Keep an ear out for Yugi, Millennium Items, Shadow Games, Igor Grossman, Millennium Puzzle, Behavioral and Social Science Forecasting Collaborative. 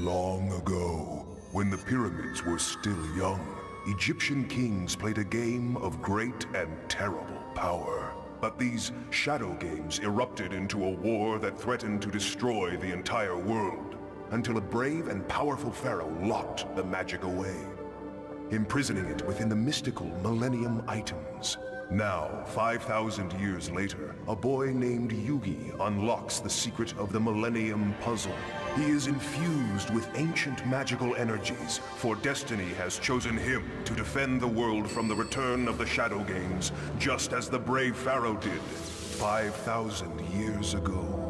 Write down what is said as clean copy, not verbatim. Long ago, when the pyramids were still young, Egyptian kings played a game of great and terrible power. But these shadow games erupted into a war that threatened to destroy the entire world, until a brave and powerful pharaoh locked the magic away, imprisoning it within the mystical Millennium Items. Now, 5,000 years later, a boy named Yugi unlocks the secret of the Millennium Puzzle. He is infused with ancient magical energies, for destiny has chosen him to defend the world from the return of the Shadow Games, just as the brave pharaoh did 5,000 years ago.